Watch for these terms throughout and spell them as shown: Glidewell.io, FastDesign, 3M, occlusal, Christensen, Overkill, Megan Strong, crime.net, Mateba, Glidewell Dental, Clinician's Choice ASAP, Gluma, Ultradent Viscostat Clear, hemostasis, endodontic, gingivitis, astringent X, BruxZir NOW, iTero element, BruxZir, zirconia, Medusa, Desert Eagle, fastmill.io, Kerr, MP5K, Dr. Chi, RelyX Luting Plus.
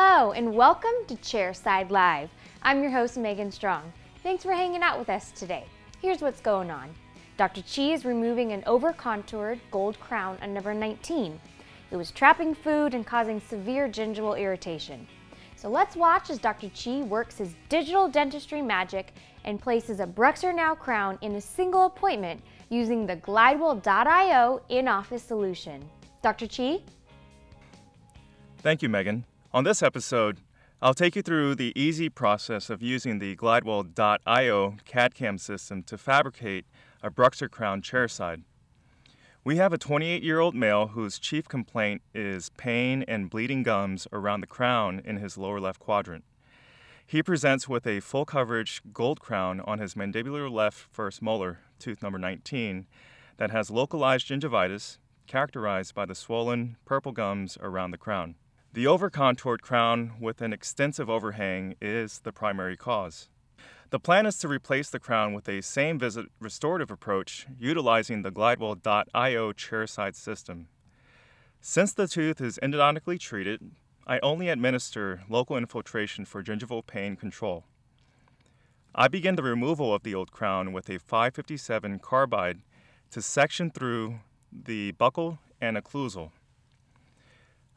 Hello and welcome to Chairside Live. I'm your host, Megan Strong. Thanks for hanging out with us today. Here's what's going on. Dr. Chi is removing an over-contoured gold crown on number 19. It was trapping food and causing severe gingival irritation. So let's watch as Dr. Chi works his digital dentistry magic and places a BruxZir NOW crown in a single appointment using the Glidewell.io in-office solution. Dr. Chi? Thank you, Megan. On this episode, I'll take you through the easy process of using the Glidewell.io CAD/CAM system to fabricate a BruxZir crown chairside. We have a 28-year-old male whose chief complaint is pain and bleeding gums around the crown in his lower left quadrant. He presents with a full-coverage gold crown on his mandibular left first molar, tooth number 19, that has localized gingivitis characterized by the swollen purple gums around the crown. The over-contoured crown with an extensive overhang is the primary cause. The plan is to replace the crown with a same-visit restorative approach utilizing the Glidewell.io chairside system. Since the tooth is endodontically treated, I only administer local infiltration for gingival pain control. I begin the removal of the old crown with a 557 carbide to section through the buccal and occlusal.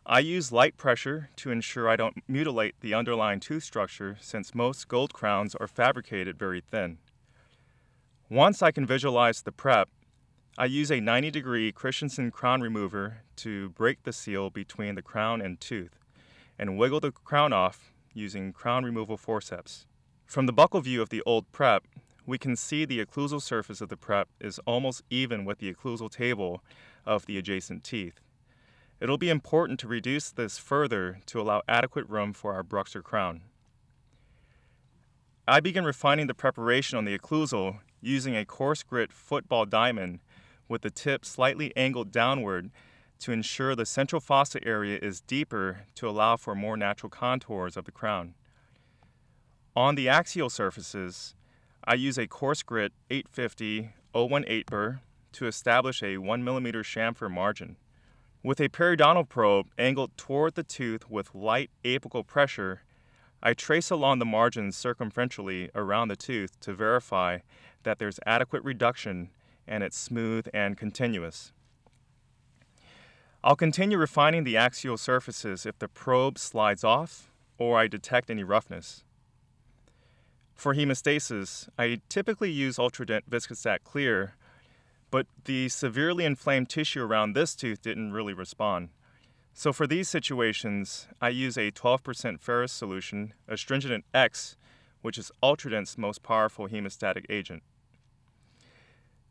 I use light pressure to ensure I don't mutilate the underlying tooth structure since most gold crowns are fabricated very thin. Once I can visualize the prep, I use a 90-degree Christensen crown remover to break the seal between the crown and tooth and wiggle the crown off using crown removal forceps. From the buccal view of the old prep, we can see the occlusal surface of the prep is almost even with the occlusal table of the adjacent teeth. It'll be important to reduce this further to allow adequate room for our BruxZir crown. I begin refining the preparation on the occlusal using a coarse grit football diamond with the tip slightly angled downward to ensure the central fossa area is deeper to allow for more natural contours of the crown. On the axial surfaces, I use a coarse grit 850 018 burr to establish a 1 mm chamfer margin. With a periodontal probe angled toward the tooth with light apical pressure, I trace along the margins circumferentially around the tooth to verify that there's adequate reduction and it's smooth and continuous. I'll continue refining the axial surfaces if the probe slides off or I detect any roughness. For hemostasis, I typically use Ultradent Viscostat Clear, but the severely inflamed tissue around this tooth didn't really respond. So for these situations, I use a 12% ferrous solution, astringent X, which is Ultradent's most powerful hemostatic agent.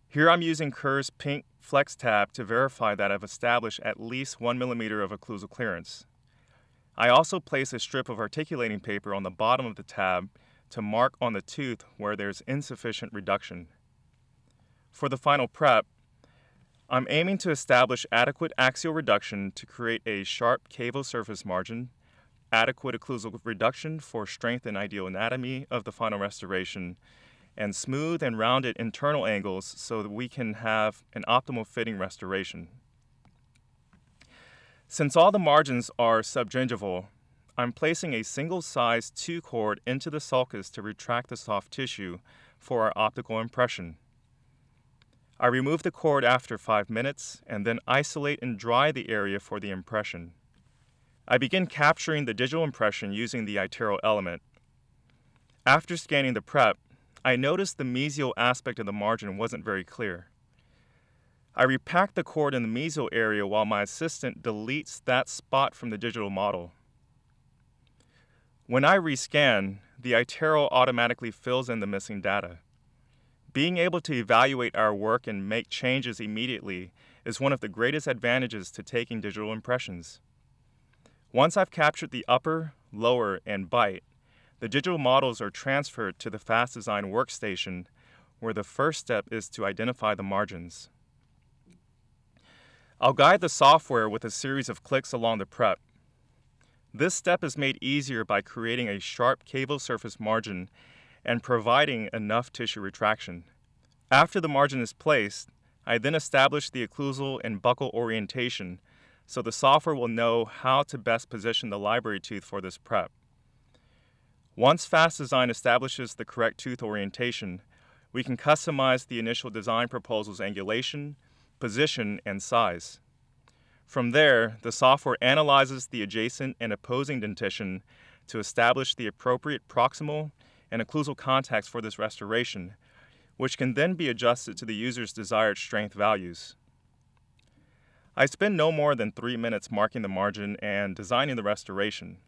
Here I'm using Kerr's pink flex tab to verify that I've established at least 1 mm of occlusal clearance. I also place a strip of articulating paper on the bottom of the tab to mark on the tooth where there's insufficient reduction. For the final prep, I'm aiming to establish adequate axial reduction to create a sharp caval surface margin, adequate occlusal reduction for strength and ideal anatomy of the final restoration, and smooth and rounded internal angles so that we can have an optimal fitting restoration. Since all the margins are subgingival, I'm placing a single size 2 cord into the sulcus to retract the soft tissue for our optical impression. I remove the cord after 5 minutes and then isolate and dry the area for the impression. I begin capturing the digital impression using the iTero element. After scanning the prep, I noticed the mesial aspect of the margin wasn't very clear. I repack the cord in the mesial area while my assistant deletes that spot from the digital model. When I rescan, the iTero automatically fills in the missing data. Being able to evaluate our work and make changes immediately is one of the greatest advantages to taking digital impressions. Once I've captured the upper, lower, and bite, the digital models are transferred to the FastDesign workstation, where the first step is to identify the margins. I'll guide the software with a series of clicks along the prep. This step is made easier by creating a sharp caval surface margin and providing enough tissue retraction. After the margin is placed, I then establish the occlusal and buccal orientation so the software will know how to best position the library tooth for this prep. Once FastDesign establishes the correct tooth orientation, we can customize the initial design proposal's angulation, position, and size. From there, the software analyzes the adjacent and opposing dentition to establish the appropriate proximal and occlusal contacts for this restoration, which can then be adjusted to the user's desired strength values. I spend no more than 3 minutes marking the margin and designing the restoration.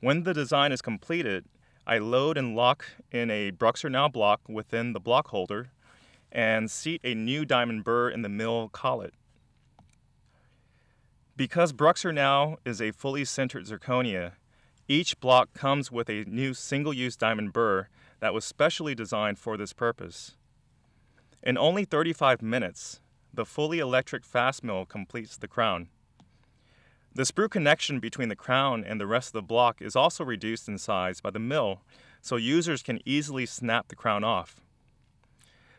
When the design is completed, I load and lock in a BruxZir NOW block within the block holder and seat a new diamond burr in the mill collet. Because BruxZir NOW is a fully sintered zirconia, each block comes with a new single-use diamond burr that was specially designed for this purpose. In only 35 minutes, the fully electric fast mill completes the crown. The sprue connection between the crown and the rest of the block is also reduced in size by the mill, so users can easily snap the crown off.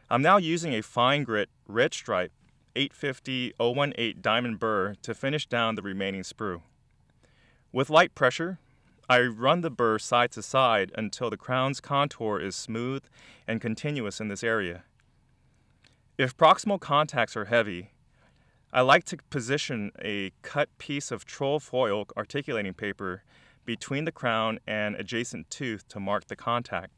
I'm now using a fine grit red stripe 850-018 diamond burr to finish down the remaining sprue. With light pressure, I run the burr side to side until the crown's contour is smooth and continuous in this area. If proximal contacts are heavy, I like to position a cut piece of troll foil articulating paper between the crown and adjacent tooth to mark the contact.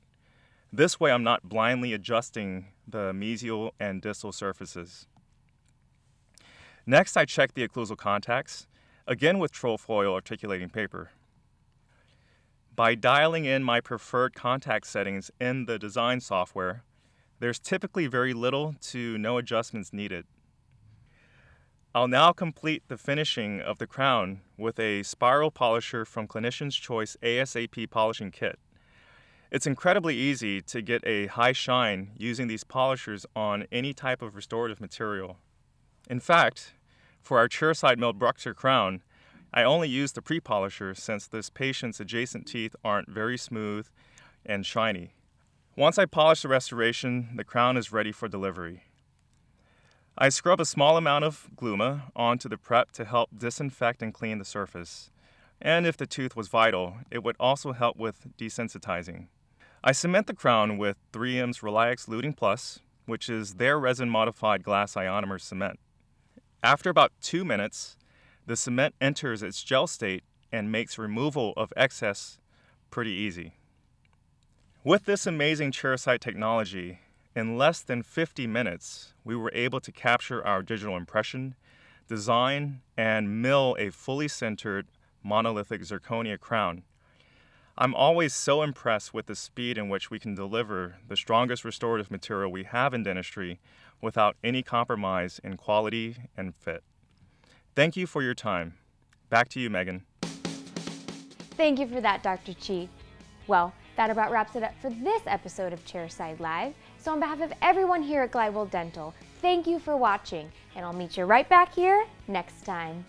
This way I'm not blindly adjusting the mesial and distal surfaces. Next, I check the occlusal contacts, again with troll foil articulating paper. By dialing in my preferred contact settings in the design software, there's typically very little to no adjustments needed. I'll now complete the finishing of the crown with a spiral polisher from Clinician's Choice ASAP polishing kit. It's incredibly easy to get a high shine using these polishers on any type of restorative material. In fact, for our chairside milled BruxZir crown, I only use the pre-polisher since this patient's adjacent teeth aren't very smooth and shiny. Once I polish the restoration, the crown is ready for delivery. I scrub a small amount of Gluma onto the prep to help disinfect and clean the surface. And if the tooth was vital, it would also help with desensitizing. I cement the crown with 3M's RelyX Luting Plus, which is their resin-modified glass ionomer cement. After about 2 minutes, the cement enters its gel state and makes removal of excess pretty easy. With this amazing chairside technology, in less than 50 minutes, we were able to capture our digital impression, design, and mill a fully sintered monolithic zirconia crown. I'm always so impressed with the speed in which we can deliver the strongest restorative material we have in dentistry without any compromise in quality and fit. Thank you for your time. Back to you, Megan. Thank you for that, Dr. Chi. Well, that about wraps it up for this episode of Chairside Live. So on behalf of everyone here at Glidewell Dental, thank you for watching, and I'll meet you right back here next time.